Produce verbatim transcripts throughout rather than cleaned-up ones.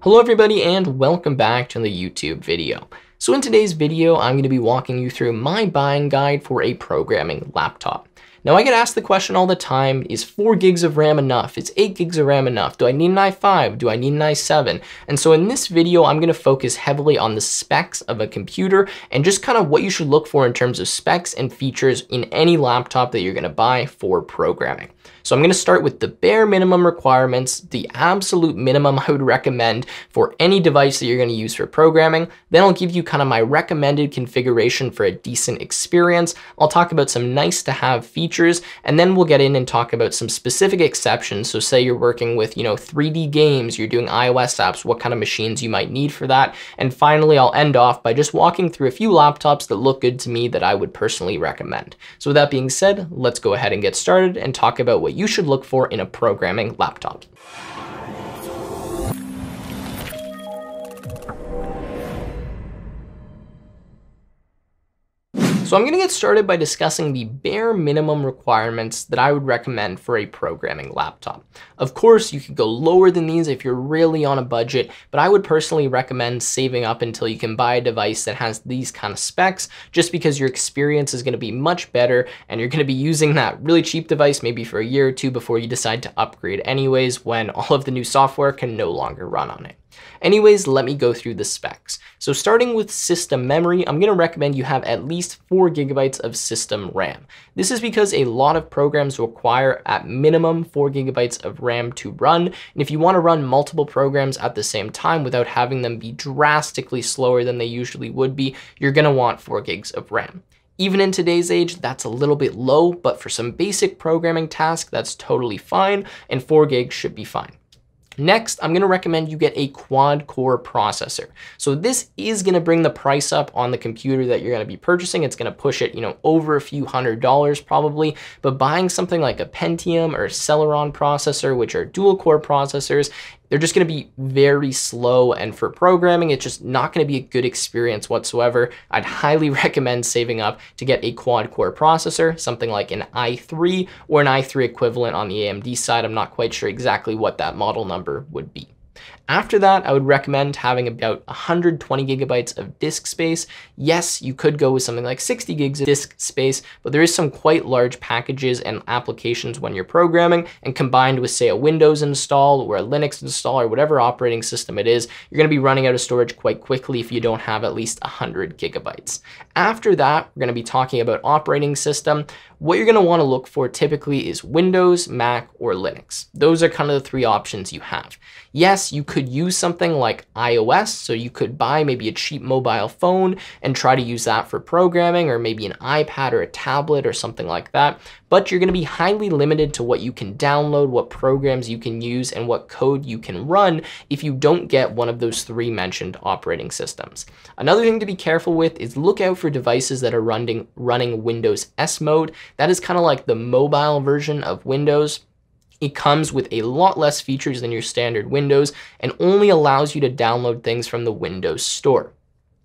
Hello everybody and welcome back to the YouTube video. So in today's video, I'm going to be walking you through my buying guide for a programming laptop. Now I get asked the question all the time, is four gigs of RAM enough? Is eight gigs of RAM enough? Do I need an i five? Do I need an i seven? And so in this video, I'm going to focus heavily on the specs of a computer and just kind of what you should look for in terms of specs and features in any laptop that you're going to buy for programming. So I'm going to start with the bare minimum requirements, the absolute minimum I would recommend for any device that you're going to use for programming. Then I'll give you kind of my recommended configuration for a decent experience. I'll talk about some nice to have features, and then we'll get in and talk about some specific exceptions. So say you're working with, you know, three D games, you're doing iOS apps, what kind of machines you might need for that. And finally, I'll end off by just walking through a few laptops that look good to me that I would personally recommend. So with that being said, let's go ahead and get started and talk about what you should look for in a programming laptop. So I'm going to get started by discussing the bare minimum requirements that I would recommend for a programming laptop. Of course, you could go lower than these if you're really on a budget, but I would personally recommend saving up until you can buy a device that has these kind of specs, just because your experience is going to be much better and you're going to be using that really cheap device maybe for a year or two before you decide to upgrade anyways, when all of the new software can no longer run on it. Anyways, let me go through the specs. So starting with system memory, I'm going to recommend you have at least four gigabytes of system RAM. This is because a lot of programs require at minimum four gigabytes of RAM to run. And if you want to run multiple programs at the same time without having them be drastically slower than they usually would be, you're going to want four gigs of RAM. Even in today's age, that's a little bit low, but for some basic programming tasks, that's totally fine. And four gigs should be fine. Next, I'm going to recommend you get a quad core processor. So this is going to bring the price up on the computer that you're going to be purchasing. It's going to push it, you know, over a few hundred dollars probably, but buying something like a Pentium or a Celeron processor, which are dual core processors, they're just going to be very slow. And for programming, it's just not going to be a good experience whatsoever. I'd highly recommend saving up to get a quad core processor, something like an i three or an i three equivalent on the A M D side. I'm not quite sure exactly what that model number would be. After that, I would recommend having about one hundred twenty gigabytes of disk space. Yes, you could go with something like sixty gigs of disk space, but there is some quite large packages and applications when you're programming, and combined with say a Windows install or a Linux install or whatever operating system it is, you're going to be running out of storage quite quickly if you don't have at least one hundred gigabytes. After that, we're going to be talking about operating system. What you're going to want to look for typically is Windows, Mac, or Linux. Those are kind of the three options you have. Yes, you could use something like iOS, so you could buy maybe a cheap mobile phone and try to use that for programming, or maybe an iPad or a tablet or something like that, but you're going to be highly limited to what you can download, what programs you can use, and what code you can run if you don't get one of those three mentioned operating systems. Another thing to be careful with is look out for devices that are running running Windows S mode. That is kind of like the mobile version of Windows. It comes with a lot less features than your standard Windows and only allows you to download things from the Windows Store.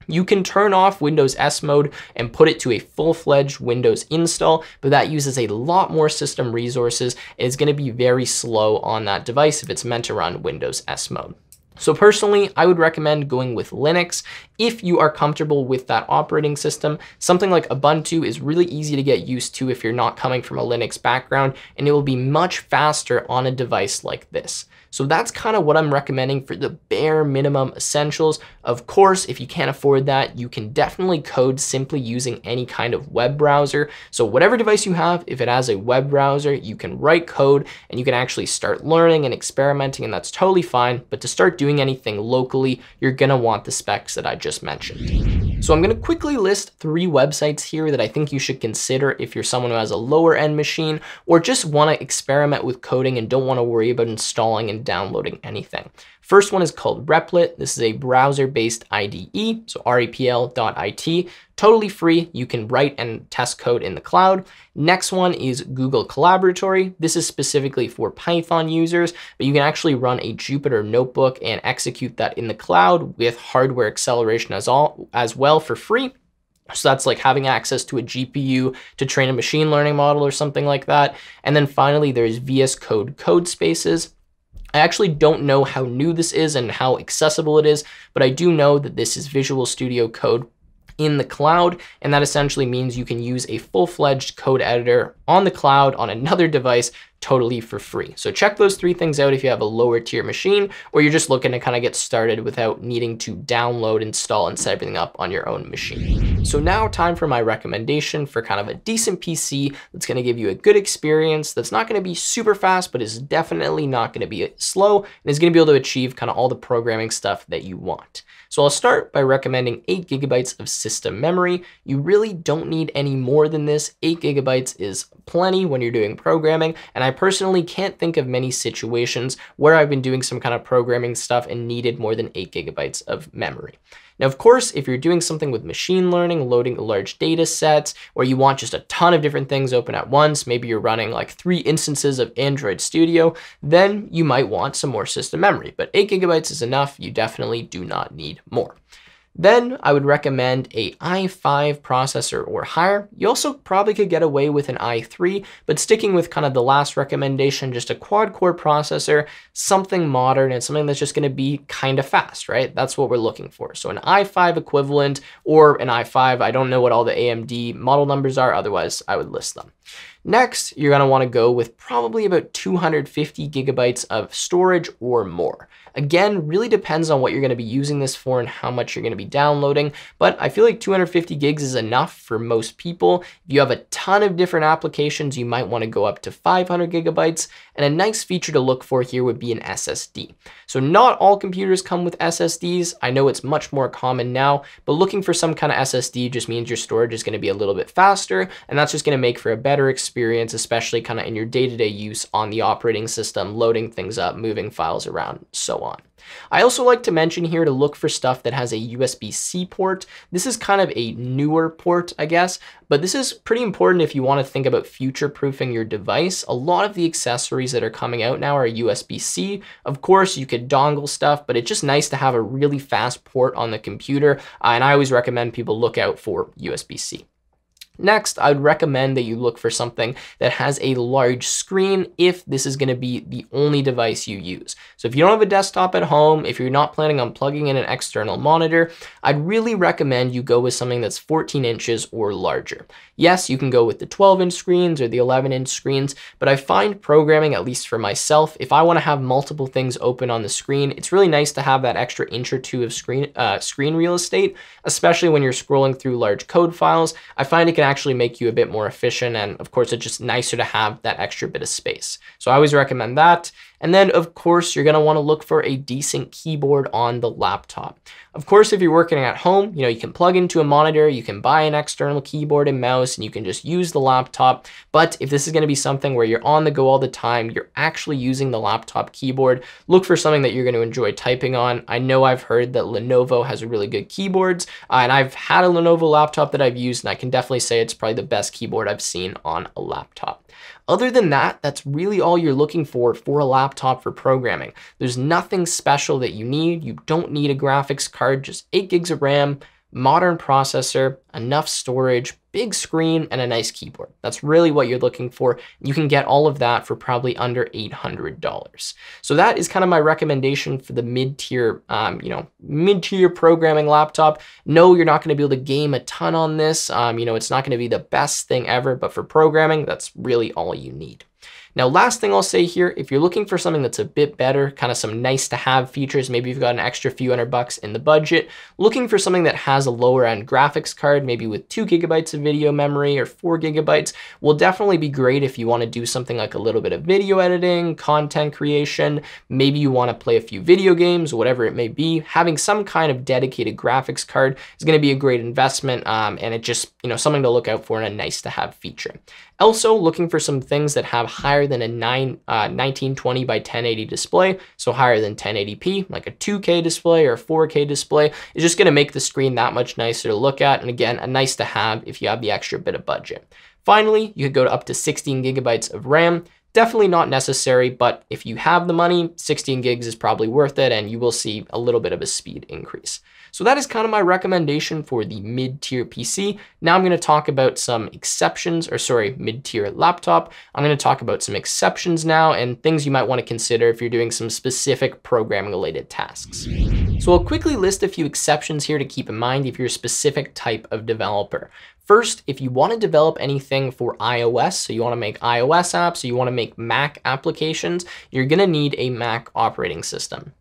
You can turn off Windows S mode and put it to a full-fledged Windows install, but that uses a lot more system resources and is going to be very slow on that device if it's meant to run Windows S mode. So personally, I would recommend going with Linux if you are comfortable with that operating system. Something like Ubuntu is really easy to get used to if you're not coming from a Linux background, and it will be much faster on a device like this. So that's kind of what I'm recommending for the bare minimum essentials. Of course, if you can't afford that, you can definitely code simply using any kind of web browser. So whatever device you have, if it has a web browser, you can write code and you can actually start learning and experimenting, and that's totally fine. But to start doing anything locally, you're going to want the specs that I just mentioned. So I'm going to quickly list three websites here that I think you should consider if you're someone who has a lower end machine or just want to experiment with coding and don't want to worry about installing and downloading anything. First one is called Replit. This is a browser-based I D E, so repl dot I T. Totally free. You can write and test code in the cloud. Next one is Google Collaboratory. This is specifically for Python users, but you can actually run a Jupyter notebook and execute that in the cloud with hardware acceleration as all as well for free. So that's like having access to a G P U to train a machine learning model or something like that. And then finally, there's V S Code Code Spaces. I actually don't know how new this is and how accessible it is, but I do know that this is Visual Studio Code in the cloud, and that essentially means you can use a full-fledged code editor on the cloud on another device totally for free. So check those three things out if you have a lower tier machine or you're just looking to kind of get started without needing to download, install, and set everything up on your own machine. So now time for my recommendation for kind of a decent P C that's going to give you a good experience, that's not going to be super fast, but is definitely not going to be slow, and is going to be able to achieve kind of all the programming stuff that you want. So I'll start by recommending eight gigabytes of system memory. You really don't need any more than this. Eight gigabytes is plenty when you're doing programming, and I personally can't think of many situations where I've been doing some kind of programming stuff and needed more than eight gigabytes of memory. Now, of course, if you're doing something with machine learning, loading large data sets, or you want just a ton of different things open at once, maybe you're running like three instances of Android Studio, then you might want some more system memory, but eight gigabytes is enough. You definitely do not need more. Then I would recommend a i five processor or higher. You also probably could get away with an i three, but sticking with kind of the last recommendation, just a quad core processor, something modern and something that's just gonna be kind of fast, right? That's what we're looking for. So an i five equivalent or an i five, I don't know what all the A M D model numbers are, otherwise I would list them. Next, you're gonna wanna go with probably about two hundred fifty gigabytes of storage or more. Again, really depends on what you're gonna be using this for and how much you're gonna be downloading, but I feel like two hundred fifty gigs is enough for most people. If you have a ton of different applications, you might wanna go up to five hundred gigabytes, and a nice feature to look for here would be an S S D. So not all computers come with S S Ds. I know it's much more common now, but looking for some kind of S S D just means your storage is gonna be a little bit faster, and that's just gonna make for a better experience Experience, especially kind of in your day-to-day use on the operating system, loading things up, moving files around, so on. I also like to mention here to look for stuff that has a U S B C port. This is kind of a newer port, I guess, but this is pretty important if you want to think about future-proofing your device. A lot of the accessories that are coming out now are U S B C. Of course, you could dongle stuff, but it's just nice to have a really fast port on the computer, uh, and I always recommend people look out for U S B C. Next, I would recommend that you look for something that has a large screen if this is going to be the only device you use. So if you don't have a desktop at home, if you're not planning on plugging in an external monitor, I'd really recommend you go with something that's fourteen inches or larger. Yes, you can go with the twelve inch screens or the eleven inch screens, but I find programming, at least for myself, if I want to have multiple things open on the screen, it's really nice to have that extra inch or two of screen, uh, screen real estate, especially when you're scrolling through large code files. I find it can actually make you a bit more efficient, and of course it's just nicer to have that extra bit of space. So I always recommend that. And then of course you're gonna wanna look for a decent keyboard on the laptop. Of course, if you're working at home, you know, you can plug into a monitor, you can buy an external keyboard and mouse, and you can just use the laptop. But if this is gonna be something where you're on the go all the time, you're actually using the laptop keyboard, look for something that you're gonna enjoy typing on. I know I've heard that Lenovo has really good keyboards, uh, and I've had a Lenovo laptop that I've used, and I can definitely say it's probably the best keyboard I've seen on a laptop. Other than that, that's really all you're looking for for a laptop for programming. There's nothing special that you need. You don't need a graphics card, just eight gigs of RAM, modern processor, enough storage, big screen, and a nice keyboard. That's really what you're looking for. You can get all of that for probably under eight hundred dollars. So that is kind of my recommendation for the mid-tier, um, you know, mid-tier programming laptop. No, you're not going to be able to game a ton on this. Um, you know, it's not going to be the best thing ever, but for programming, that's really all you need. Now, last thing I'll say here, if you're looking for something that's a bit better, kind of some nice to have features, maybe you've got an extra few hundred bucks in the budget, looking for something that has a lower end graphics card, maybe with two gigabytes of video memory or four gigabytes, will definitely be great if you want to do something like a little bit of video editing, content creation, maybe you want to play a few video games, whatever it may be. Having some kind of dedicated graphics card is going to be a great investment, um, and it just, you know, something to look out for and a nice to have feature. Also, looking for some things that have higher than a nineteen twenty by ten eighty display, so higher than ten eighty p, like a two K display or a four K display, is just gonna make the screen that much nicer to look at, and again, a nice to have if you have the extra bit of budget. Finally, you could go to up to sixteen gigabytes of RAM. definitely not necessary, but if you have the money, sixteen gigs is probably worth it, and you will see a little bit of a speed increase. So that is kind of my recommendation for the mid-tier P C. Now I'm going to talk about some exceptions, or sorry, mid-tier laptop. I'm going to talk about some exceptions now and things you might want to consider if you're doing some specific programming related tasks. So I'll quickly list a few exceptions here to keep in mind if you're a specific type of developer. First, if you want to develop anything for iOS, so you want to make iOS apps, so you want to make Mac applications, you're going to need a Mac operating system.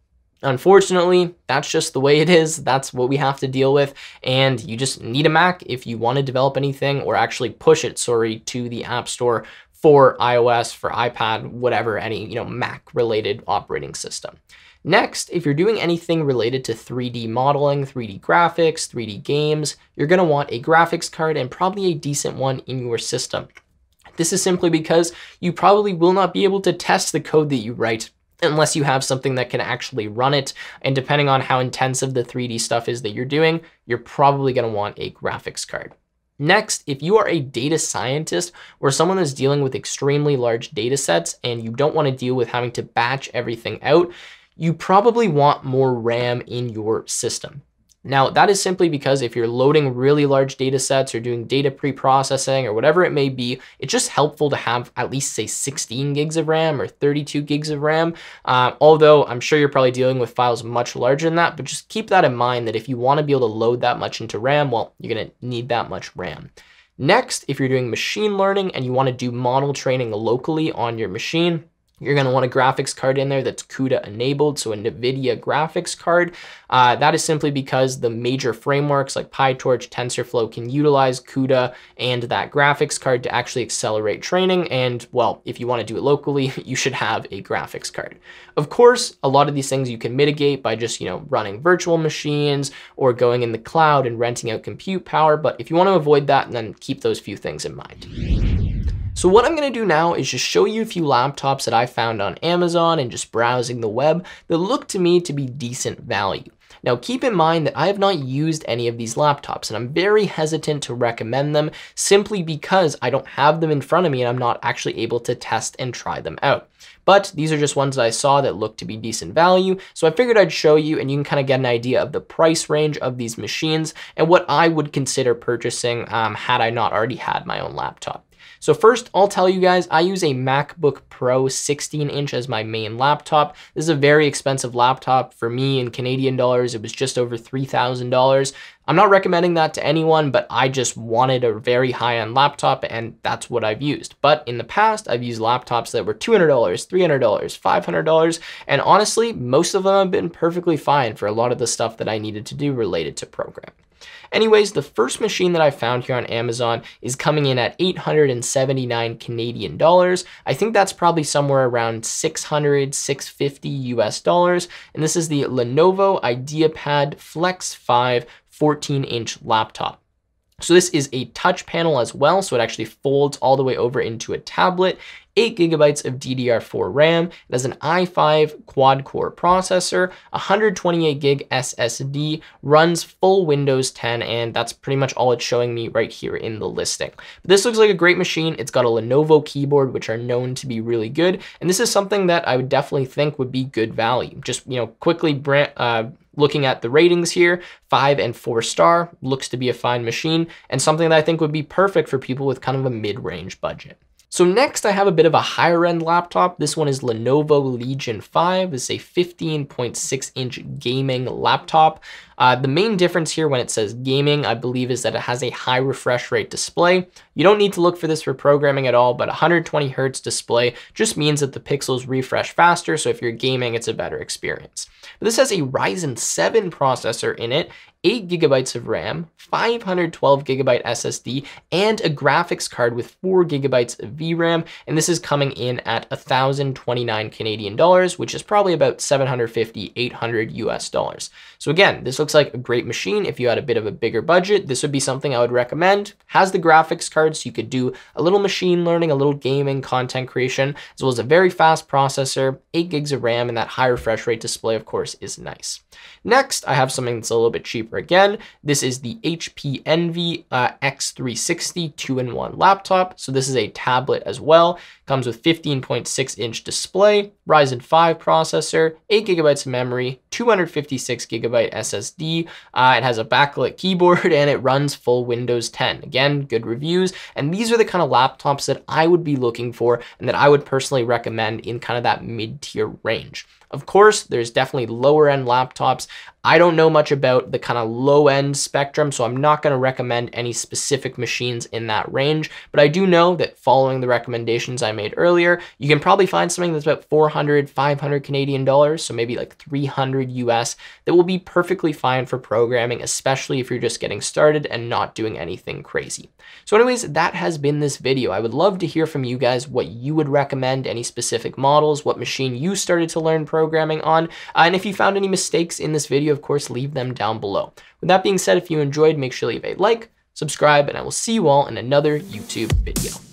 Unfortunately, that's just the way it is. That's what we have to deal with. And you just need a Mac if you want to develop anything or actually push it, sorry, to the App Store for iOS, for iPad, whatever, any, you know, Mac related operating system. Next, if you're doing anything related to three D modeling, three D graphics, three D games, you're going to want a graphics card and probably a decent one in your system. This is simply because you probably will not be able to test the code that you write unless you have something that can actually run it. And depending on how intensive the three D stuff is that you're doing, you're probably going to want a graphics card. Next, if you are a data scientist or someone that's dealing with extremely large data sets and you don't want to deal with having to batch everything out, you probably want more RAM in your system. Now, that is simply because if you're loading really large data sets or doing data pre-processing or whatever it may be, it's just helpful to have at least, say, sixteen gigs of RAM or thirty-two gigs of RAM. Uh, although I'm sure you're probably dealing with files much larger than that, but just keep that in mind that if you want to be able to load that much into RAM, well, you're going to need that much RAM. Next, if you're doing machine learning and you want to do model training locally on your machine, you're going to want a graphics card in there that's CUDA enabled, so a NVIDIA graphics card. Uh, that is simply because the major frameworks like PyTorch, TensorFlow can utilize CUDA and that graphics card to actually accelerate training. And well, if you want to do it locally, you should have a graphics card. Of course, a lot of these things you can mitigate by just, you know, running virtual machines or going in the cloud and renting out compute power. But if you want to avoid that, then keep those few things in mind. So what I'm going to do now is just show you a few laptops that I found on Amazon and just browsing the web that look to me to be decent value. Now, keep in mind that I have not used any of these laptops and I'm very hesitant to recommend them simply because I don't have them in front of me and I'm not actually able to test and try them out. But these are just ones that I saw that looked to be decent value. So I figured I'd show you and you can kind of get an idea of the price range of these machines and what I would consider purchasing um, had I not already had my own laptop. So first, I'll tell you guys, I use a MacBook Pro sixteen inch as my main laptop. This is a very expensive laptop for me in Canadian dollars. It was just over three thousand dollars. I'm not recommending that to anyone, but I just wanted a very high-end laptop and that's what I've used. But in the past, I've used laptops that were two hundred dollars, three hundred dollars, five hundred dollars. And honestly, most of them have been perfectly fine for a lot of the stuff that I needed to do related to programming. Anyways, the first machine that I found here on Amazon is coming in at eight hundred seventy-nine Canadian dollars. I think that's probably somewhere around six hundred, six fifty U S dollars. And this is the Lenovo IdeaPad Flex five fourteen inch laptop. So this is a touch panel as well. So it actually folds all the way over into a tablet. eight gigabytes of D D R four RAM. It has an i five quad core processor, one hundred twenty-eight gig S S D, runs full Windows ten, and that's pretty much all it's showing me right here in the listing. But this looks like a great machine. It's got a Lenovo keyboard, which are known to be really good. And this is something that I would definitely think would be good value. Just, you know, quickly brand, uh, looking at the ratings here, five and four star, looks to be a fine machine and something that I think would be perfect for people with kind of a mid-range budget. So next I have a bit of a higher end laptop. This one is Lenovo Legion five. It's a fifteen point six inch gaming laptop. Uh, the main difference here when it says gaming, I believe, is that it has a high refresh rate display. You don't need to look for this for programming at all, but one hundred twenty hertz display just means that the pixels refresh faster. So if you're gaming, it's a better experience. But this has a Ryzen seven processor in it, eight gigabytes of RAM, five hundred twelve gigabyte S S D, and a graphics card with four gigabytes of V RAM. And this is coming in at one thousand twenty-nine Canadian dollars, which is probably about seven hundred fifty, eight hundred U S dollars. So again, this looks like a great machine. If you had a bit of a bigger budget, this would be something I would recommend. Has the graphics card, so you could do a little machine learning, a little gaming, content creation, as well as a very fast processor, eight gigs of RAM, and that high refresh rate display, of course, is nice. Next, I have something that's a little bit cheaper. Again, this is the H P Envy uh, X three sixty two in one laptop. So this is a tablet tablet as well. Comes with fifteen point six inch display, Ryzen five processor, eight gigabytes of memory, two hundred fifty-six gigabyte S S D. Uh, it has a backlit keyboard and it runs full Windows ten. Again, good reviews. And these are the kind of laptops that I would be looking for and that I would personally recommend in kind of that mid-tier range. Of course, there's definitely lower end laptops. I don't know much about the kind of low end spectrum, so I'm not going to recommend any specific machines in that range, but I do know that following the recommendations I made earlier, you can probably find something that's about four hundred, five hundred Canadian dollars, so maybe like three hundred U S, that will be perfectly fine for programming, especially if you're just getting started and not doing anything crazy. So anyways, that has been this video. I would love to hear from you guys what you would recommend, any specific models, what machine you started to learn programming on, and if you found any mistakes in this video, of course, leave them down below. With that being said, if you enjoyed, make sure to leave a like, subscribe, and I will see you all in another YouTube video.